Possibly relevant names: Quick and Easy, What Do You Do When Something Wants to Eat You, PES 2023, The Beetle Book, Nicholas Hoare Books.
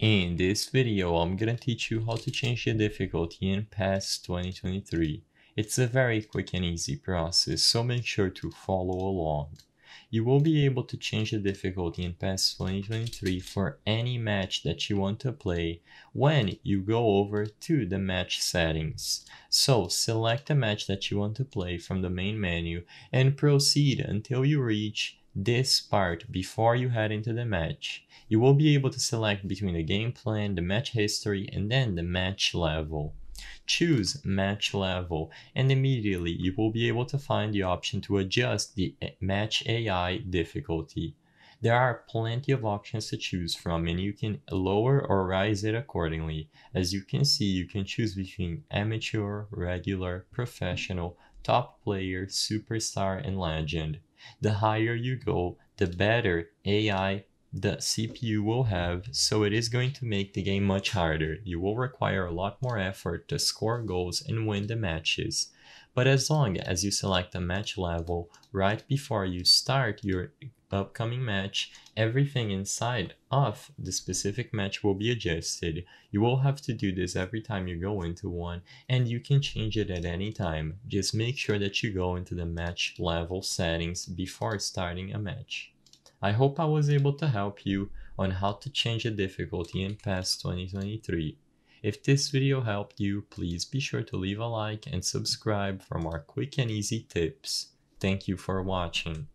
In this video, I'm gonna teach you how to change the difficulty in PES 2023. It's a very quick and easy process, so make sure to follow along. You will be able to change the difficulty in PES 2023 for any match that you want to play when you go over to the match settings. So select the match that you want to play from the main menu and proceed until you reach this part before you head into the match. You will be able to select between the game plan, the match history, and then the match level. Choose match level and immediately you will be able to find the option to adjust the match AI difficulty. There are plenty of options to choose from and you can lower or rise it accordingly. As you can see, you can choose between amateur, regular, professional, top player, superstar, and legend. The higher you go, the better AI the CPU will have, so it is going to make the game much harder. You will require a lot more effort to score goals and win the matches. But as long as you select the match level right before you start your upcoming match, everything inside of the specific match will be adjusted. You will have to do this every time you go into one, and you can change it at any time. Just make sure that you go into the match level settings before starting a match. I hope I was able to help you on how to change the difficulty in PES 2023. If this video helped you, please be sure to leave a like and subscribe for more quick and easy tips. Thank you for watching.